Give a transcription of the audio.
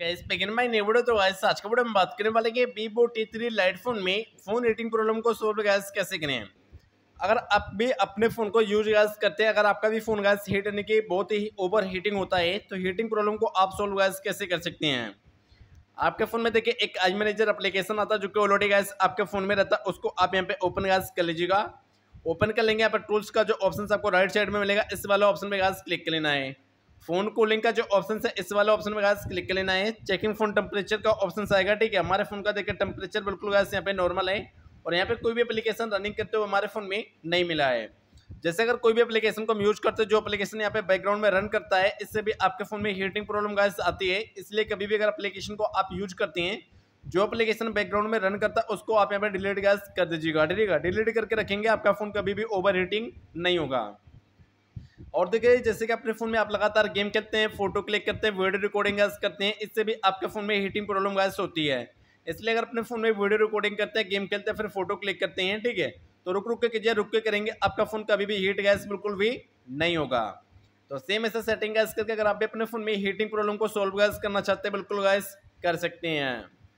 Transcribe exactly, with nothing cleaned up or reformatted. Guys begin my new video. तो guys आज का वीडियो हम बात करने वाले कि Vivo T three lite phone में फोन हीटिंग प्रॉब्लम को सोल्व गाइस कैसे करें। अगर आप भी अपने फ़ोन को यूज गाइस करते हैं, अगर आपका भी फ़ोन गाइस हीट यानी कि बहुत ही ओवर हीटिंग होता है, तो हीटिंग प्रॉब्लम को आप सोल्व गाइस कैसे कर सकते हैं। आपके फ़ोन में देखिए एक आई मैनेजर एप्लीकेशन आता है जो कि ऑलरेडी गाइस आपके फ़ोन में रहता है, उसको आप यहाँ पे ओपन गाइस कर लीजिएगा। ओपन कर लेंगे यहाँ पर टूल्स का जो ऑप्शन आपको राइट साइड में मिलेगा, इस वाले ऑप्शन पे गाइस क्लिक कर लेना है। फ़ोन कूलिंग का जो ऑप्शन है इस वाले ऑप्शन पे गाइस क्लिक कर लेना है। चेकिंग फ़ोन टेम्परेचर का ऑप्शन आएगा, ठीक है। हमारे फ़ोन का देखिए टेम्परेचर बिल्कुल गाइस यहाँ पे नॉर्मल है और यहाँ पे कोई भी एप्लीकेशन रनिंग करते हुए हमारे फ़ोन में नहीं मिला है। जैसे अगर कोई भी एप्लीकेशन को हम यूज करते हैं, जो एप्लीकेशन यहाँ पे बैकग्राउंड में रन करता है, इससे भी आपके फ़ोन में हीटिंग प्रॉब्लम गाइस आती है। इसलिए कभी भी अगर एप्लीकेशन को आप यूज करते हैं, जो एप्लीकेशन बैकग्राउंड में रन करता है, उसको आप यहाँ पे डिलीट गाइस कर दीजिएगा, ठीक है। डिलीट करके रखेंगे, आपका फ़ोन कभी भी ओवर हीटिंग नहीं होगा। और देखिए जैसे कि अपने फ़ोन में आप लगातार गेम खेलते हैं, फोटो क्लिक करते हैं, वीडियो रिकॉर्डिंग गाइस करते हैं, इससे भी आपके फ़ोन में हीटिंग प्रॉब्लम गाइस होती है। इसलिए अगर अपने फ़ोन में वीडियो रिकॉर्डिंग करते हैं, गेम खेलते हैं, फिर फोटो क्लिक करते हैं, ठीक है, तो रुक रुक के कीजिए, रुक के करेंगे, आपका फ़ोन कभी भी हीट गैस बिल्कुल भी नहीं होगा। तो सेम ऐसा सेटिंग गैस करके अगर आप भी अपने फ़ोन में हीटिंग प्रॉब्लम को सॉल्व गैस करना चाहते हैं, बिल्कुल गैस कर सकते हैं।